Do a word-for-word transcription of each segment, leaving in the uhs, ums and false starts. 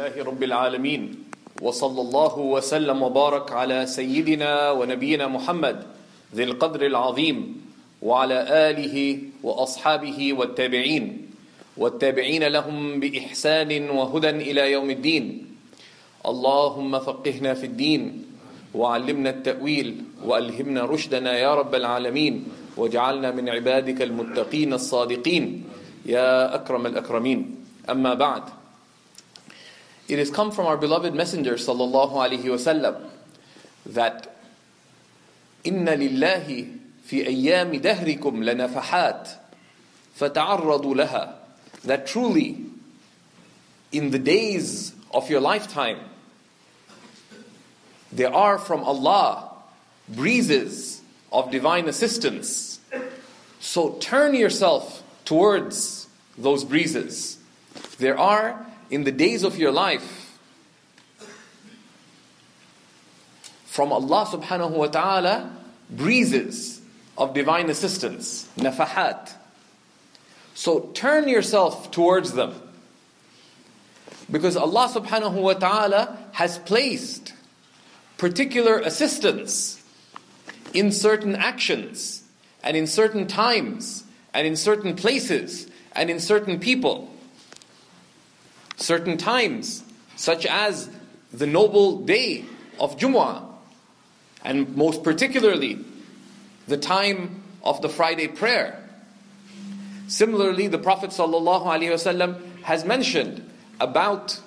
لله رب العالمين وصلى الله وسلم وبارك على سيدنا ونبينا محمد ذي القدر العظيم وعلى آله وأصحابه والتابعين والتابعين لهم بإحسان وهدى إلى يوم الدين اللهم فقهنا في الدين وعلمنا التأويل وألهمنا رشدنا يا رب العالمين واجعلنا من عبادك المتقين الصادقين يا أكرم الأكرمين أما بعد. It has come from our beloved Messenger sallallahu alaihi wasallam that إِنَّ لِلَّهِ فِي أَيَّامِ دَهْرِكُمْ لَنَفَحَاتٍ فَتَعَرَّضُوا لَهَا, that truly in the days of your lifetime there are from Allah breezes of divine assistance, so turn yourself towards those breezes. There are in the days of your life from Allah subhanahu wa ta'ala breezes of divine assistance, nafahat. So turn yourself towards them, because Allah subhanahu wa ta'ala has placed particular assistance in certain actions and in certain times and in certain places and in certain people. Certain times, such as the noble day of Jumuah, and most particularly the time of the Friday prayer. Similarly, the Prophet ﷺ has mentioned about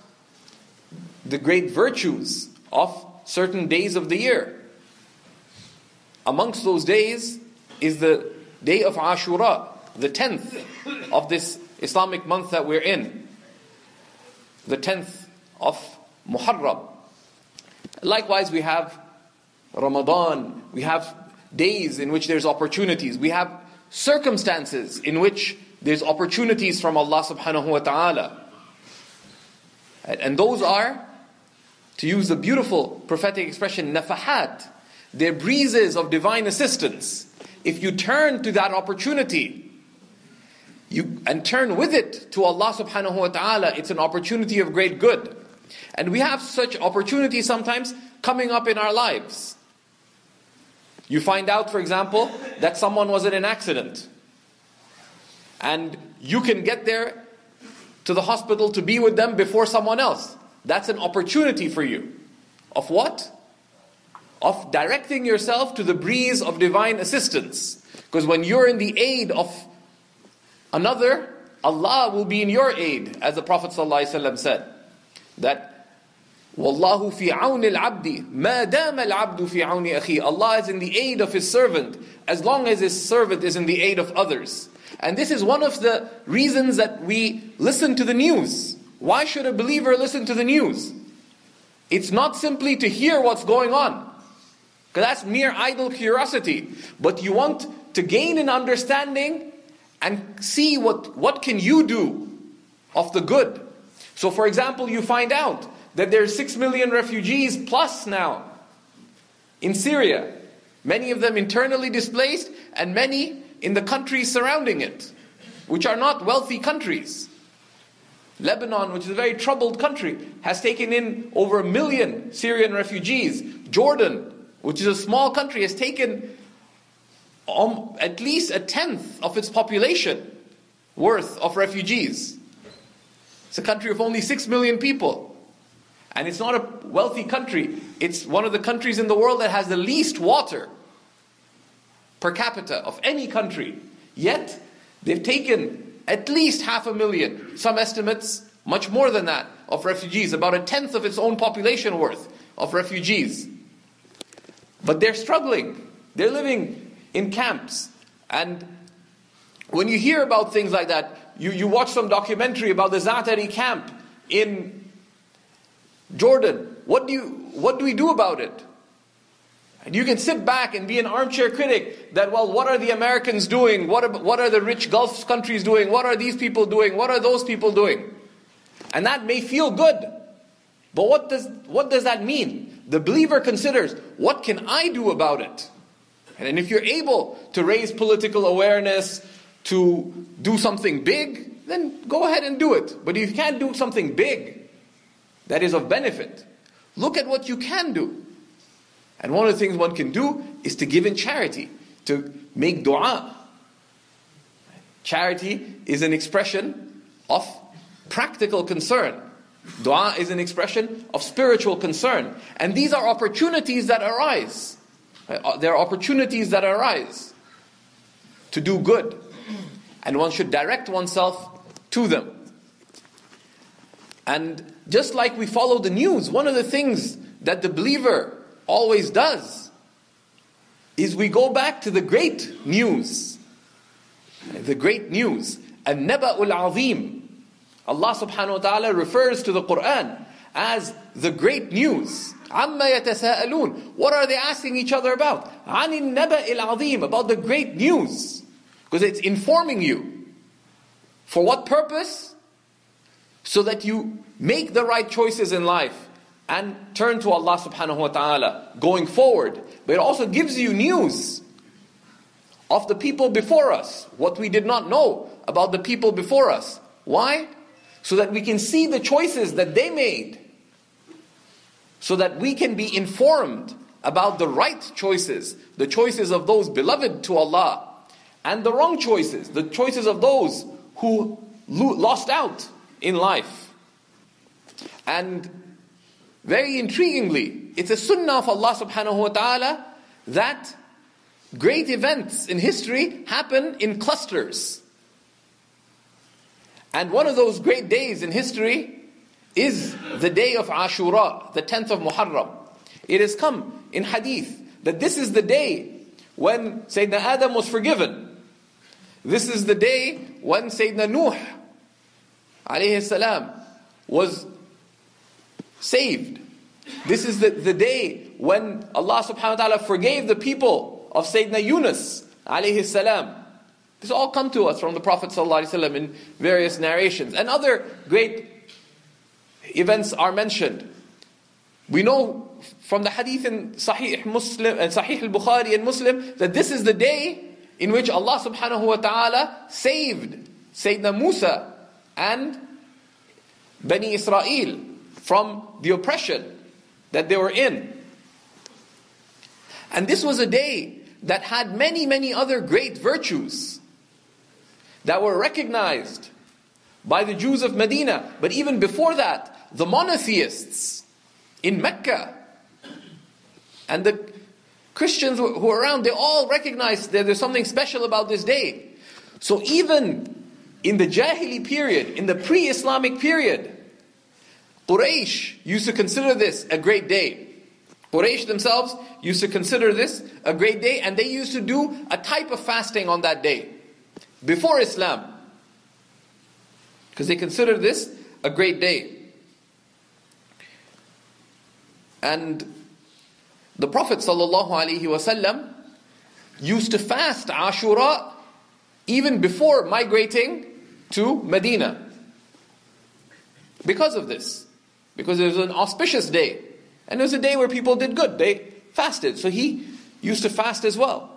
the great virtues of certain days of the year. Amongst those days is the day of Ashura, the tenth of this Islamic month that we're in, the tenth of Muharram. Likewise, we have Ramadan, we have days in which there's opportunities, we have circumstances in which there's opportunities from Allah subhanahu wa ta'ala. And those are, to use the beautiful prophetic expression, nafahat. They're breezes of divine assistance. If you turn to that opportunity, you, and turn with it to Allah subhanahu wa ta'ala, it's an opportunity of great good. And we have such opportunities sometimes coming up in our lives. You find out, for example, that someone was in an accident, and you can get there to the hospital to be with them before someone else. That's an opportunity for you. Of what? Of directing yourself to the breeze of divine assistance. Because when you're in the aid of another, Allah will be in your aid, as the Prophet ﷺ said, that Wallahu fi awn al-abdi ma dama al-abdu fi awn akhi. Allah is in the aid of his servant as long as his servant is in the aid of others. And this is one of the reasons that we listen to the news. Why should a believer listen to the news? It's not simply to hear what's going on, because that's mere idle curiosity. But you want to gain an understanding and see what, what can you do of the good. So for example, you find out that there are six million refugees plus now in Syria, many of them internally displaced and many in the countries surrounding it, which are not wealthy countries. Lebanon, which is a very troubled country, has taken in over a million Syrian refugees. Jordan, which is a small country, has taken at least a tenth of its population worth of refugees. It's a country of only six million people. And it's not a wealthy country. It's one of the countries in the world that has the least water per capita of any country. Yet, they've taken at least half a million, some estimates much more than that, of refugees, about a tenth of its own population worth of refugees. But they're struggling. They're living in camps. And when you hear about things like that, you, you watch some documentary about the Za'atari camp in Jordan, what do you, what do we do about it? And you can sit back and be an armchair critic that, well, what are the Americans doing? What are, what are the rich Gulf countries doing? What are these people doing? What are those people doing? And that may feel good, but what does, what does that mean? The believer considers, what can I do about it? And if you're able to raise political awareness, to do something big, then go ahead and do it. But if you can't do something big, that is of benefit. Look at what you can do. And one of the things one can do is to give in charity, to make dua. Charity is an expression of practical concern. Dua is an expression of spiritual concern. And these are opportunities that arise. There are opportunities that arise to do good. And one should direct oneself to them. And just like we follow the news, one of the things that the believer always does is we go back to the great news. The great news. An-Naba'ul Azim. Allah subhanahu wa ta'ala refers to the Quran as the great news. Amma yatasa'alun. What are they asking each other about? Anin Naba'il Azim. About the great news. Because it's informing you. For what purpose? So that you make the right choices in life and turn to Allah subhanahu wa ta'ala going forward. But it also gives you news of the people before us, what we did not know about the people before us. Why? So that we can see the choices that they made, so that we can be informed about the right choices, the choices of those beloved to Allah, and the wrong choices, the choices of those who lost out in life. And very intriguingly, it's a sunnah of Allah subhanahu wa ta'ala that great events in history happen in clusters. And one of those great days in history is the day of Ashura, the tenth of Muharram. It has come in hadith that this is the day when Sayyidina Adam was forgiven. This is the day when Sayyidina Nuh alayhi salam was saved. This is the, the day when Allah subhanahu wa ta'ala forgave the people of Sayyidina Yunus alayhi salam. This all come to us from the Prophet sallallahu alayhi wa sallam in various narrations. And other great events are mentioned. We know from the hadith in Sahih Muslim and Sahih al-Bukhari and Muslim that this is the day in which Allah subhanahu wa ta'ala saved Sayyidina Musa and Bani Israel from the oppression that they were in. And this was a day that had many, many other great virtues that were recognized by the Jews of Medina. But even before that, the monotheists in Mecca and the Christians who were around, they all recognized that there's something special about this day. So even in the Jahili period, in the pre-Islamic period, Quraysh used to consider this a great day. Quraysh themselves used to consider this a great day, and they used to do a type of fasting on that day, before Islam, because they considered this a great day. And the Prophet ﷺ used to fast Ashura even before migrating to Medina. Because of this. Because it was an auspicious day. And it was a day where people did good. They fasted. So he used to fast as well.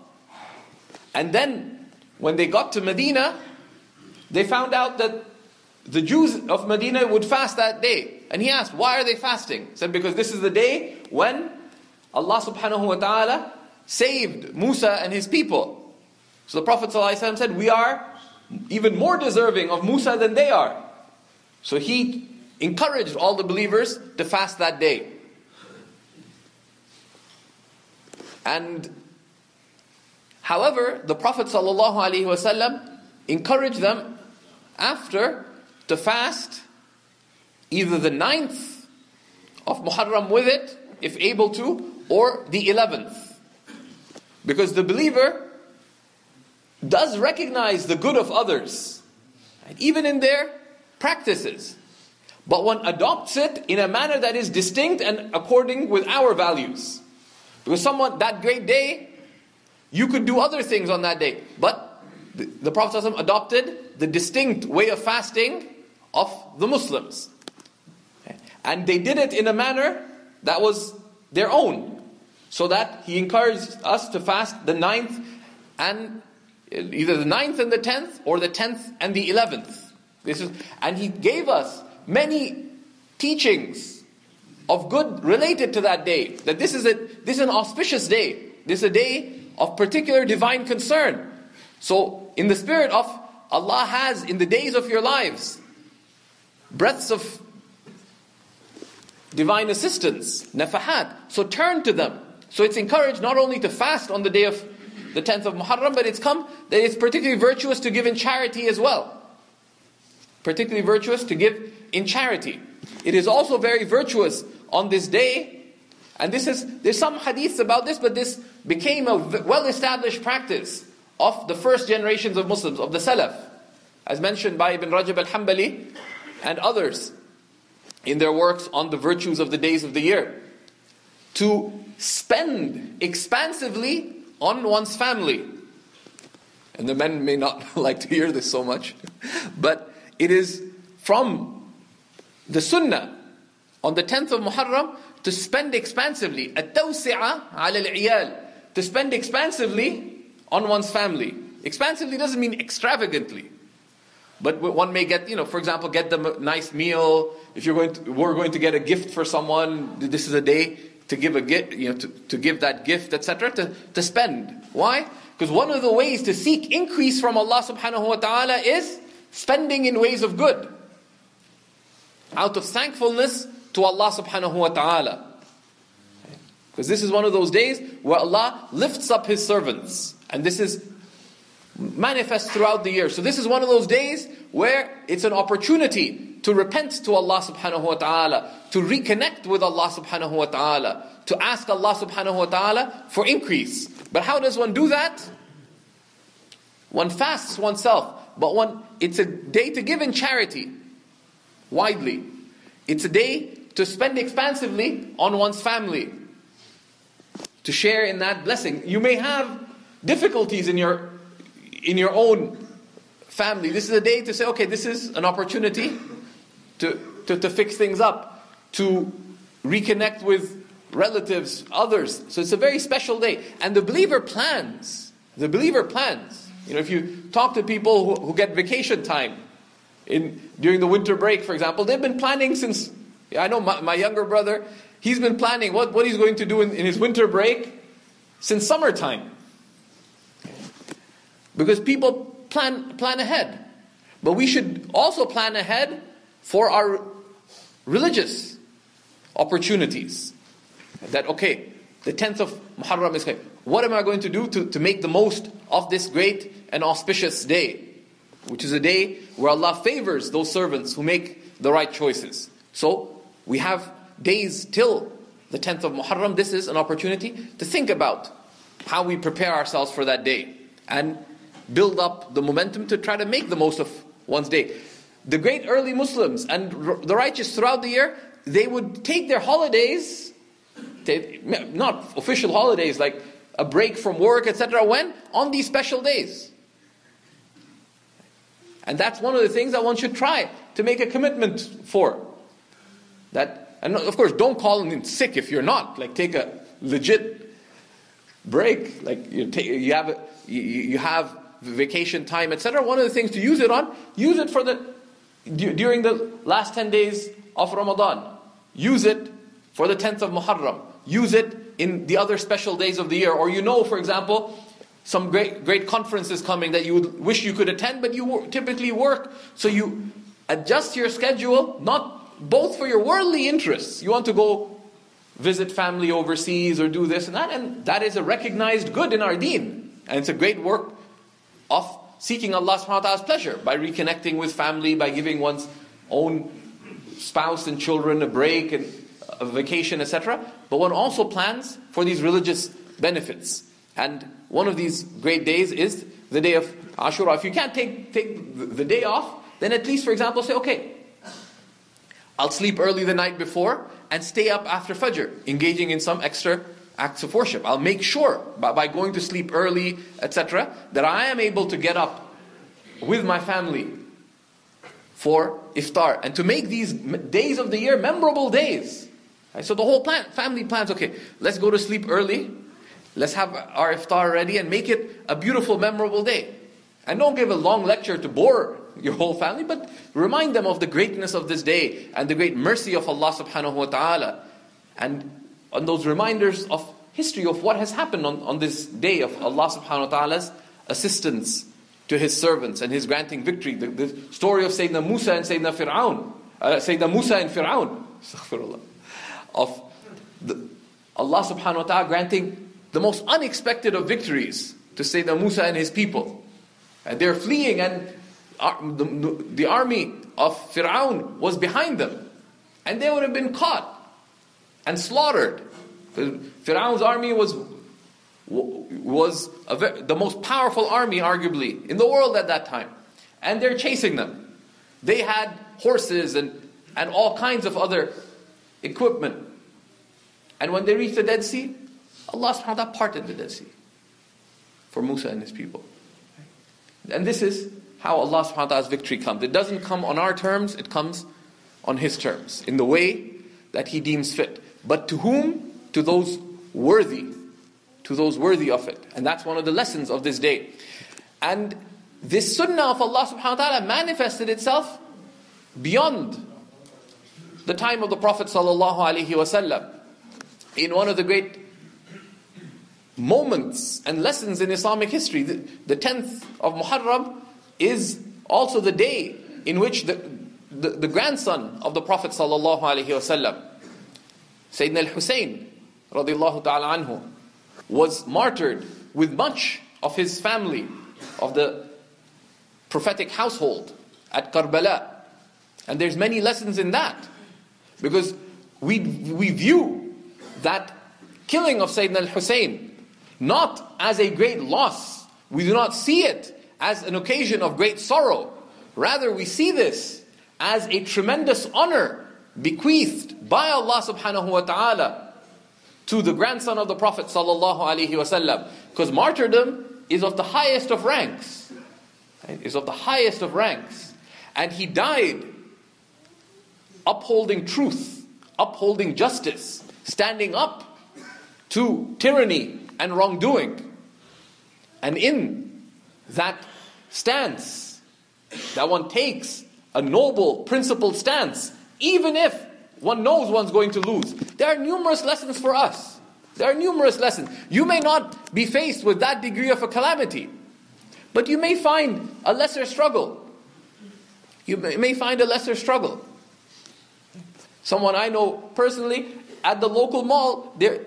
And then when they got to Medina, they found out that the Jews of Medina would fast that day. And he asked, why are they fasting? He said, because this is the day when Allah subhanahu wa ta'ala saved Musa and his people. So the Prophet ﷺ said, we are even more deserving of Musa than they are. So he encouraged all the believers to fast that day. And however, the Prophet ﷺ encouraged them after to fast either the ninth of Muharram with it, if able to, or the eleventh. Because the believer does recognize the good of others, even in their practices. But one adopts it in a manner that is distinct and according with our values. Because someone, that great day, you could do other things on that day. But the, the Prophet ﷺ adopted the distinct way of fasting of the Muslims. And they did it in a manner that was their own. So that he encouraged us to fast the ninth and either the ninth and the tenth, or the tenth and the eleventh. This is, and he gave us many teachings of good related to that day. That this is a this is an auspicious day. This is a day of particular divine concern. So in the spirit of Allah has in the days of your lives breaths of divine assistance, nafahat. So turn to them. So it's encouraged not only to fast on the day of the tenth of Muharram, but it's come that it's particularly virtuous to give in charity as well. Particularly virtuous to give in charity. It is also very virtuous on this day, and this is there's some hadiths about this, but this became a well-established practice of the first generations of Muslims, of the Salaf, as mentioned by Ibn Rajab al-Hanbali and others in their works on the virtues of the days of the year, to spend expansively on one's family. And the men may not like to hear this so much, but it is from the sunnah on the tenth of Muharram to spend expansively, التوسعة على العيال, to spend expansively on one's family. Expansively doesn't mean extravagantly. But one may get, you know, for example, get them a nice meal. If you're going to, we're going to get a gift for someone, this is a day to give a gift, you know, to, to give that gift, et cetera, to, to spend. Why? Because one of the ways to seek increase from Allah subhanahu wa ta'ala is spending in ways of good, out of thankfulness to Allah subhanahu wa ta'ala. Because this is one of those days where Allah lifts up His servants. And this is manifest throughout the year. So this is one of those days where it's an opportunity to repent to Allah subhanahu wa ta'ala, to reconnect with Allah subhanahu wa ta'ala, to ask Allah subhanahu wa ta'ala for increase. But how does one do that? One fasts oneself, but one it's a day to give in charity widely. It's a day to spend expansively on one's family, to share in that blessing. You may have difficulties in your in your own family. This is a day to say, okay, this is an opportunity to, to, to fix things up, to reconnect with relatives, others. So it's a very special day. And the believer plans. The believer plans. You know, if you talk to people who, who get vacation time in during the winter break, for example, they've been planning since, I know my, my younger brother, he's been planning what, what he's going to do in, in his winter break since summertime. Because people plan plan ahead. But we should also plan ahead for our religious opportunities. That, okay, the tenth of Muharram is coming. What am I going to do to, to make the most of this great and auspicious day? Which is a day where Allah favors those servants who make the right choices. So, we have days till the tenth of Muharram. This is an opportunity to think about how we prepare ourselves for that day. And build up the momentum to try to make the most of one's day. The great early Muslims and the righteous throughout the year, they would take their holidays, they, not official holidays like a break from work, et cetera, when? On these special days. And that's one of the things that one should try to make a commitment for. That, and of course, don't call in sick if you're not. Like, take a legit break. Like, you, take, you have a, you, you have vacation time, et cetera. One of the things to use it on, use it for the d- during the last ten days of Ramadan. Use it for the tenth of Muharram. Use it in the other special days of the year. Or you know, for example, some great great conferences coming that you would wish you could attend, but you w- typically work. So you adjust your schedule, not both for your worldly interests. You want to go visit family overseas or do this and that, and that is a recognized good in our deen. And it's a great work of seeking Allah subhanahu wa ta'ala's pleasure by reconnecting with family, by giving one's own spouse and children a break and a vacation, et cetera. But one also plans for these religious benefits. And one of these great days is the day of Ashura. If you can't take, take the day off, then at least, for example, say, okay, I'll sleep early the night before and stay up after Fajr, engaging in some extra acts of worship. I'll make sure by, by going to sleep early, et cetera, that I am able to get up with my family for iftar and to make these days of the year memorable days. Right? So the whole plan, family plans, okay, let's go to sleep early, let's have our iftar ready and make it a beautiful, memorable day. And don't give a long lecture to bore your whole family, but remind them of the greatness of this day and the great mercy of Allah subhanahu wa ta'ala and on those reminders of history of what has happened on, on this day of Allah subhanahu wa ta'ala's assistance to His servants and His granting victory. The, the story of Sayyidina Musa and Sayyidina Fir'aun, uh, Sayyidina Musa and Fir'aun, astaghfirullah, of the, Allah subhanahu wa ta'ala granting the most unexpected of victories to Sayyidina Musa and his people. And they're fleeing, and the, the army of Fir'aun was behind them. And they would have been caught and slaughtered. Fir'aun's army was was a very, the most powerful army, arguably, in the world at that time. And they're chasing them. They had horses and, and all kinds of other equipment. And when they reached the Dead Sea, Allah subhanahu wa ta'ala parted the Dead Sea for Musa and his people. And this is how Allah subhanahu wa ta'ala's victory comes. It doesn't come on our terms, it comes on His terms, in the way that He deems fit. But to whom? To those worthy, to those worthy of it. And that's one of the lessons of this day. And this sunnah of Allah subhanahu wa ta'ala manifested itself beyond the time of the Prophet sallallahu alaihi wasallam. In one of the great moments and lessons in Islamic history, the, the tenth of Muharram is also the day in which the, the, the grandson of the Prophet sallallahu alaihi wasallam, Sayyidina al-Husayn radiyallahu ta'ala anhu, was martyred with much of his family, of the prophetic household, at Karbala. And there's many lessons in that, because we we view that killing of Sayyidina al-Husayn not as a great loss. We do not see it as an occasion of great sorrow. Rather, we see this as a tremendous honor bequeathed by Allah subhanahu wa ta'ala to the grandson of the Prophet sallallahu alaihi wasallam, because martyrdom is of the highest of ranks. Right? Is of the highest of ranks. And he died upholding truth, upholding justice, standing up to tyranny and wrongdoing. And in that stance that one takes, a noble, principled stance, even if one knows one's going to lose. There are numerous lessons for us. There are numerous lessons. You may not be faced with that degree of a calamity, but you may find a lesser struggle. You may find a lesser struggle. Someone I know personally, at the local mall, there,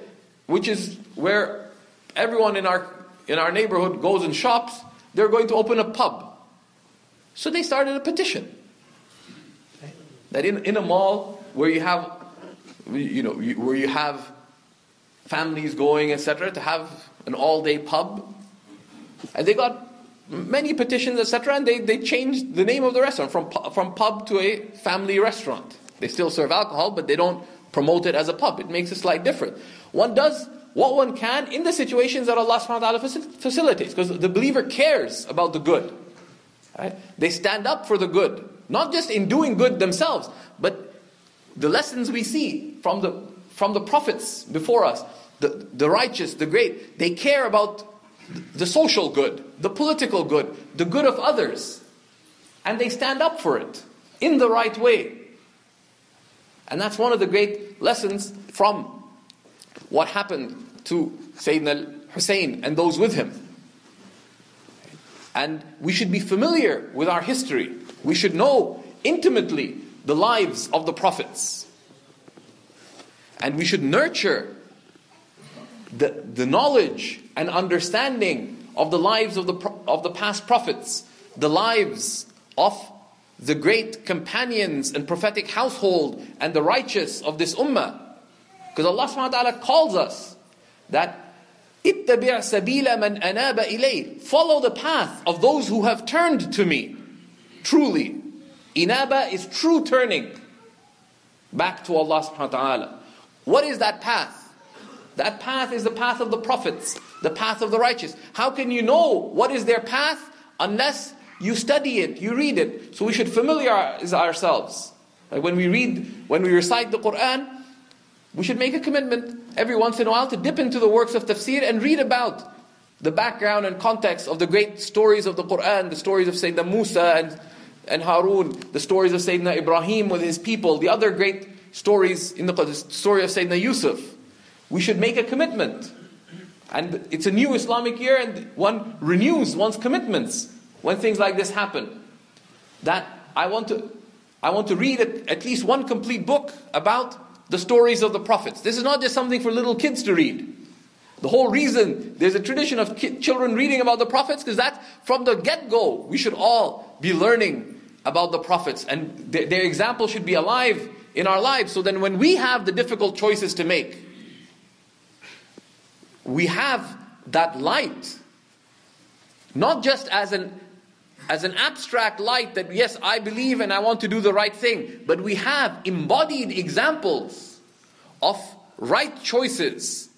which is where everyone in our in our neighborhood goes and shops, they're going to open a pub. So they started a petition. That in, in a mall where you have, you know, where you have families going, et cetera, to have an all-day pub, and they got many petitions, et cetera, and they, they changed the name of the restaurant from from pub to a family restaurant. They still serve alcohol, but they don't promote it as a pub. It makes a slight difference. One does what one can in the situations that Allah subhanahu wa ta'ala facilitates, because the believer cares about the good. Right? They stand up for the good. Not just in doing good themselves, but the lessons we see from the from the prophets before us, the, the righteous, the great, they care about the social good, the political good, the good of others. And they stand up for it in the right way. And that's one of the great lessons from what happened to Sayyidina al-Husayn and those with him. And we should be familiar with our history. We should know intimately the lives of the prophets. And we should nurture the, the knowledge and understanding of the lives of the, of the past prophets, the lives of the great companions and prophetic household and the righteous of this ummah. Because Allah subhanahu wa ta'ala calls us that ittabi' sabila man anaba ilay, follow the path of those who have turned to me. Truly, inaba is true turning back to Allah subhanahu wa ta'ala. What is that path? That path is the path of the prophets, the path of the righteous. How can you know what is their path unless you study it, you read it? So we should familiarize ourselves. Like when we read, when we recite the Quran, we should make a commitment every once in a while to dip into the works of tafsir and read about the background and context of the great stories of the Qur'an, the stories of Sayyidina Musa and, and Harun, the stories of Sayyidina Ibrahim with his people, the other great stories in the story of Sayyidina Yusuf. We should make a commitment. And it's a new Islamic year, and one renews one's commitments when things like this happen. That I want to, I want to read at least one complete book about the stories of the prophets. This is not just something for little kids to read. The whole reason there's a tradition of ki- children reading about the prophets, because that from the get-go, we should all be learning about the prophets, and th- their example should be alive in our lives. So then when we have the difficult choices to make, we have that light, not just as an as an abstract light that yes, I believe and I want to do the right thing, but we have embodied examples of right choices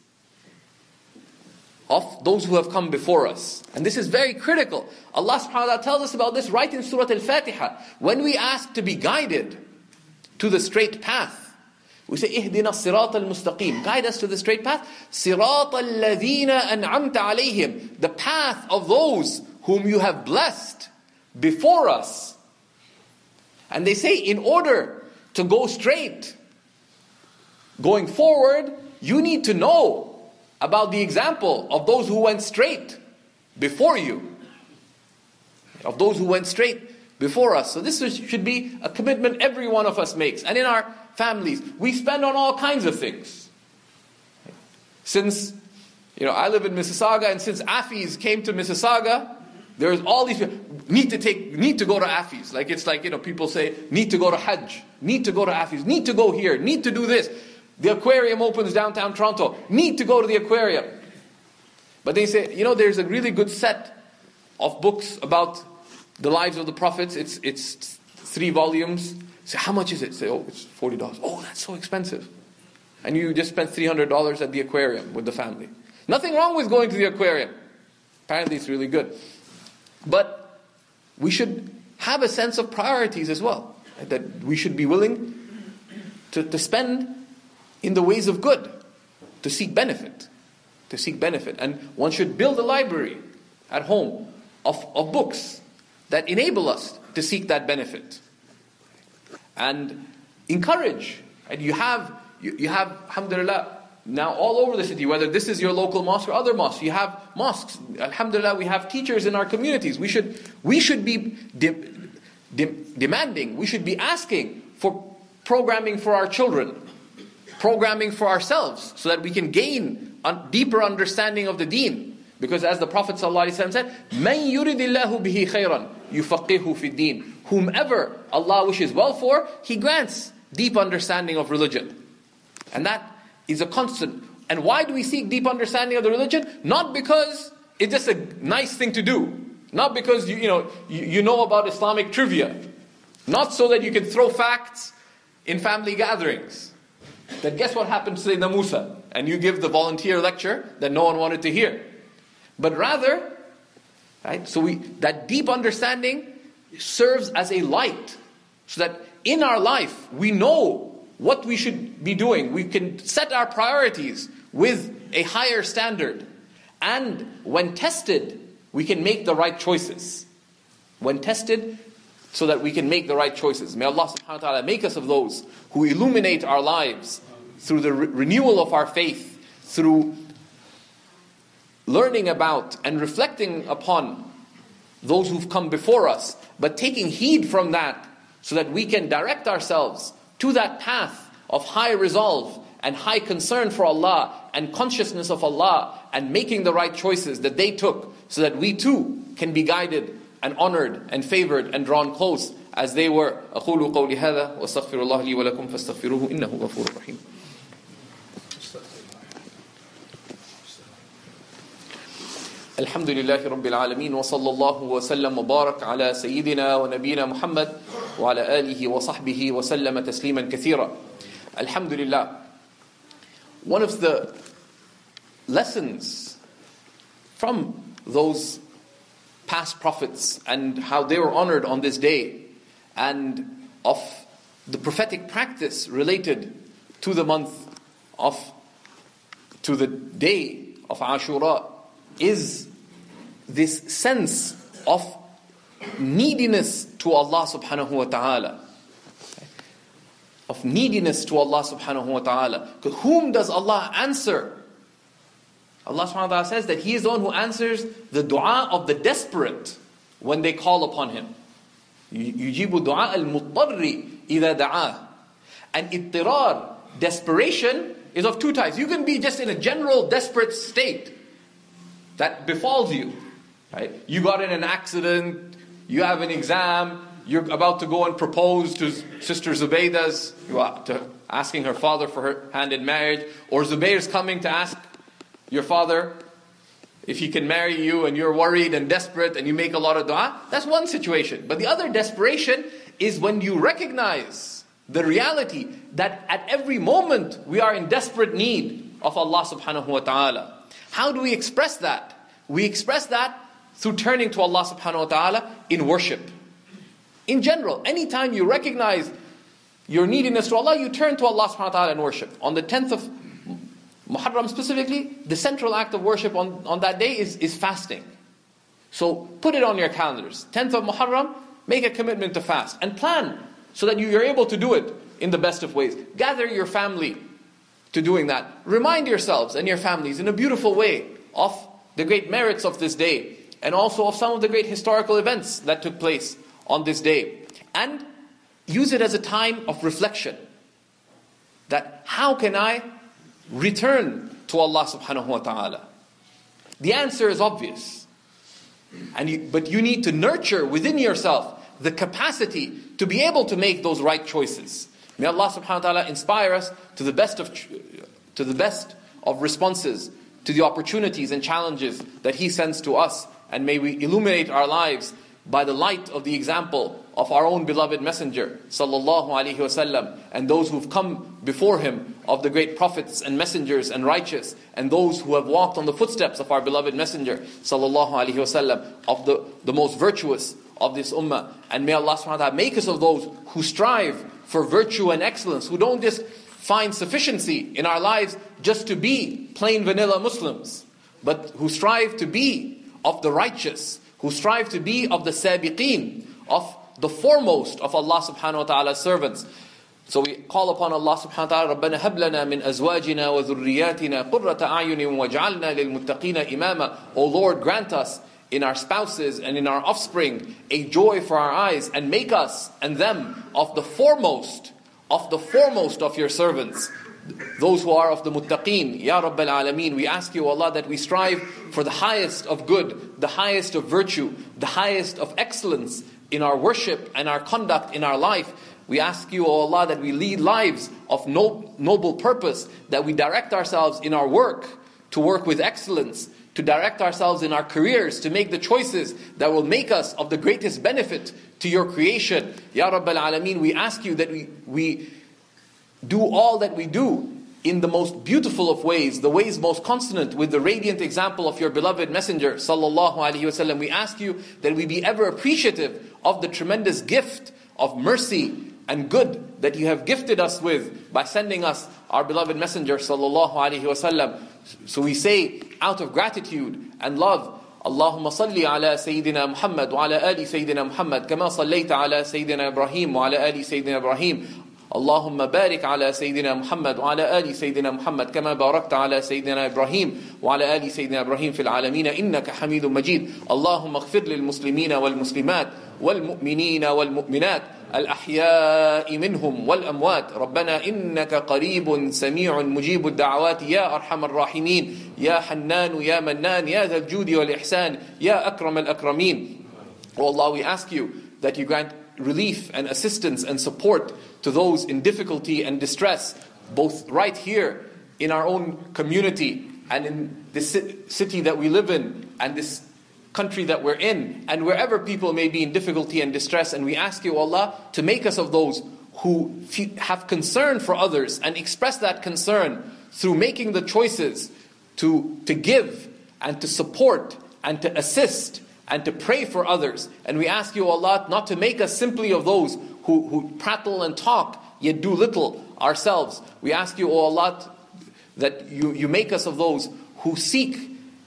of those who have come before us. And this is very critical. Allah subhanahu wa ta'ala tells us about this right in Surah Al-Fatiha. When we ask to be guided to the straight path, we say, Ihdina Sirat al-Mustaqim, guide us to the straight path. Sirat al-Ladhina an'amta alayhim, the path of those whom you have blessed before us. And they say, in order to go straight, going forward, you need to know about the example of those who went straight before you. Of those who went straight before us. So this should be a commitment every one of us makes. And in our families, we spend on all kinds of things. Since, you know, I live in Mississauga, and since Afi's came to Mississauga, there's all these people, need to take, need to go to Afi's. Like it's like, you know, people say, need to go to Hajj, need to go to Afi's, need to go here, need to do this. The aquarium opens downtown Toronto. Need to go to the aquarium. But they say, you know, there's a really good set of books about the lives of the prophets. It's it's three volumes. Say, how much is it? Say, oh, it's forty dollars. Oh, that's so expensive. And you just spent three hundred dollars at the aquarium with the family. Nothing wrong with going to the aquarium. Apparently it's really good. But we should have a sense of priorities as well. That we should be willing to, to spend in the ways of good, to seek benefit, to seek benefit. And one should build a library at home of, of books that enable us to seek that benefit. And encourage, and you have, you, you have, alhamdulillah, now all over the city, whether this is your local mosque or other mosques, you have mosques, alhamdulillah, we have teachers in our communities. We should, we should be de- de- demanding, we should be asking for programming for our children, programming for ourselves, so that we can gain a deeper understanding of the deen. Because as the Prophet ﷺ said, "Man yuridillahu bihi khayran, yufaqihu fi deen." Whomever Allah wishes well for, He grants deep understanding of religion. And that is a constant. And why do we seek deep understanding of the religion? Not because it's just a nice thing to do. Not because you, you know you, you know about Islamic trivia. Not so that you can throw facts in family gatherings. That guess what happened to Sayyidina Musa? And you give the volunteer lecture that no one wanted to hear. But rather, right? So we that deep understanding serves as a light, so that in our life we know what we should be doing. We can set our priorities with a higher standard. And when tested, we can make the right choices. When tested, so that we can make the right choices. May Allah subhanahu wa ta'ala make us of those who illuminate our lives through the re- renewal of our faith, through learning about and reflecting upon those who've come before us, but taking heed from that so that we can direct ourselves to that path of high resolve and high concern for Allah and consciousness of Allah and making the right choices that they took, so that we too can be guided and honored and favored and drawn close as they were. أقول قولي هذا واستغفر الله لي ولكم فاستغفروه إنه غفور رحيم. الحمد لله رب العالمين وصلى الله وسلم وبارك على سيدنا ونبينا محمد وعلى آله وصحبه وسلم تسليما كثيرا. الحمد لله. One of the lessons from those past prophets and how they were honored on this day, and of the prophetic practice related to the month of, to the day of Ashura, is this sense of neediness to Allah subhanahu wa ta'ala. of neediness to Allah subhanahu wa ta'ala. To whom does Allah answer? Allah subhanahu wa ta'ala says that He is the one who answers the dua of the desperate when they call upon Him. يُجِيبُ دُعَاءَ الْمُضْطَرِّ إِذَا دَعَاهُ. And ittirar, desperation, is of two types. You can be just in a general desperate state that befalls you. Right? You got in an accident, you have an exam, you're about to go and propose to Sister Zubaydah's, to asking her father for her hand in marriage, or Zubayr's coming to ask your father if he can marry you, and you're worried and desperate and you make a lot of dua. That's one situation. But the other desperation is when you recognize the reality that at every moment we are in desperate need of Allah subhanahu wa ta'ala. How do we express that? We express that through turning to Allah subhanahu wa ta'ala in worship. In general, anytime you recognize your neediness to Allah, you turn to Allah subhanahu wa ta'ala in worship. On the tenth of Muharram specifically, the central act of worship on, on that day is, is fasting. So put it on your calendars. tenth of Muharram, make a commitment to fast. And plan so that you're able to do it in the best of ways. Gather your family to doing that. Remind yourselves and your families in a beautiful way of the great merits of this day. And also of some of the great historical events that took place on this day. And use it as a time of reflection. That how can I return to Allah subhanahu wa ta'ala? The answer is obvious. And you, but you need to nurture within yourself the capacity to be able to make those right choices. May Allah subhanahu wa ta'ala inspire us to the best of, to the best of responses to the opportunities and challenges that He sends to us. And may we illuminate our lives by the light of the example of our own beloved messenger sallallahu alaihi wasallam, and those who've come before him of the great prophets and messengers and righteous, and those who have walked on the footsteps of our beloved messenger sallallahu alaihi wasallam, of the, the most virtuous of this ummah. And may Allah subhanahu wa ta'ala make us of those who strive for virtue and excellence, who don't just find sufficiency in our lives just to be plain vanilla Muslims, but who strive to be of the righteous, who strive to be of the sabiqeen, of the foremost of Allah subhanahu wa ta'ala's servants. So we call upon Allah subhanahu wa ta'ala, رَبَّنَا هَبْ لَنَا مِنْ أَزْوَاجِنَا وَذُرِّيَّاتِنَا قُرَّةَ أَعْيُنٍ وَاجْعَلْنَا لِلْمُتَّقِينَ إِمَامًا. O Lord, grant us in our spouses and in our offspring a joy for our eyes, and make us and them of the foremost, of the foremost of your servants, those who are of the muttaqeen. Ya Rabbal Alameen, we ask you, O Allah, that we strive for the highest of good, the highest of virtue, the highest of excellence in our worship and our conduct in our life. We ask you, O Allah, that we lead lives of no, noble purpose, that we direct ourselves in our work to work with excellence, to direct ourselves in our careers, to make the choices that will make us of the greatest benefit to your creation. Ya Rabbal Alameen, we ask you that we, we do all that we do in the most beautiful of ways, the ways most consonant with the radiant example of your beloved messenger sallallahu alaihi wasallam. We ask you that we be ever appreciative of the tremendous gift of mercy and good that you have gifted us with by sending us our beloved messenger sallallahu alaihi wasallam. So we say out of gratitude and love, Allahumma salli ala Sayyidina Muhammad wa ala ali Sayyidina Muhammad kama sallaita ala Sayyidina Ibrahim wa ala ali Sayyidina Ibrahim. اللهم بارك على سيدنا محمد وعلى آل سيدنا محمد كما باركت على سيدنا إبراهيم وعلى آل سيدنا إبراهيم في العالمين إنك حميد مجيد. اللهم اغفر للمسلمين والمسلمات والمؤمنين والمؤمنات الأحياء منهم والأموات. ربنا إنك قريب سميع مجيب الدعوات يا أرحم الراحمين يا حنان يا منان يا ذا الجود والإحسان يا أكرم الأكرمين. Oh Allah, we ask you that you grant relief and assistance and support to those in difficulty and distress, both right here in our own community and in this city that we live in and this country that we're in, and wherever people may be in difficulty and distress. And we ask you, Allah, to make us of those who have concern for others and express that concern through making the choices to, to give and to support and to assist and to pray for others. And we ask you, Allah, not to make us simply of those who, who prattle and talk, yet do little ourselves. We ask you, O Allah, that you, you make us of those who seek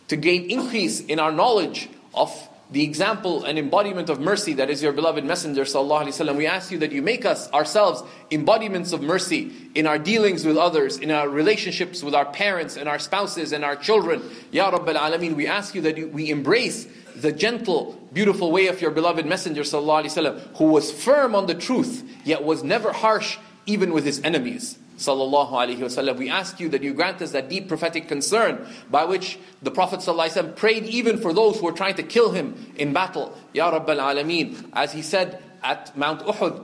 to gain increase in our knowledge of the example and embodiment of mercy that is your beloved Messenger sallallahu alaihi wasallam. We ask you that you make us ourselves embodiments of mercy in our dealings with others, in our relationships with our parents and our spouses and our children. Ya Rabbil Alameen, we ask you that you, we embrace the gentle, beautiful way of your beloved Messenger sallallahu alaihi wasallam, who was firm on the truth yet was never harsh even with his enemies sallallahu alaihi wasallam. We ask you that you grant us that deep prophetic concern by which the Prophet sallallahu alaihi wasallam prayed even for those who were trying to kill him in battle. Ya Rabbil Alameen, as he said at Mount Uhud,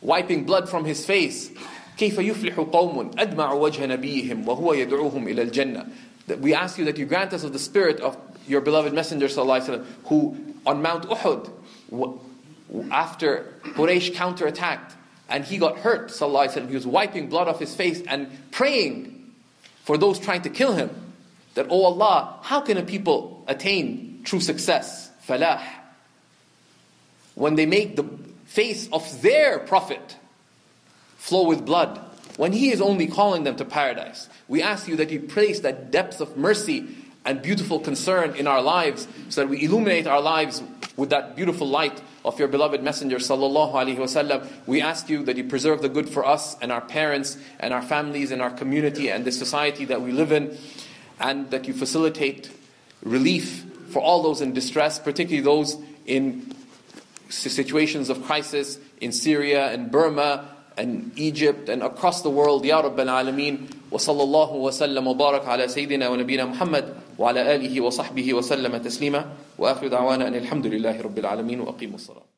wiping blood from his face, كيف يفلح قوم أدمعوا وجه نبيهم وهو يدعوهم إلى الجنة. That we ask you that you grant us of the spirit of your beloved Messenger sallallahu alaihi wasallam, who on Mount Uhud, after Quraysh counterattacked and he got hurt, sallallahu alaihi wasallam, he was wiping blood off his face and praying for those trying to kill him, that, oh Allah, how can a people attain true success, falah, when they make the face of their prophet flow with blood, when he is only calling them to paradise? We ask you that you place that depth of mercy and beautiful concern in our lives, so that we illuminate our lives with that beautiful light of your beloved Messenger sallallahu alaihi wasallam. We ask you that you preserve the good for us and our parents and our families and our community and the society that we live in, and that you facilitate relief for all those in distress, particularly those in situations of crisis in Syria and Burma and Egypt and across the world. Ya Rabbil Alameen. Wa sallallahu wa sallam wa barak ala Sayyidina wa Nabina Muhammad wa ala alihi wa sahbihi wa sallam taslima wa akhiru da'wana anil hamdulillahi rabbil alameen wa aqimus salat.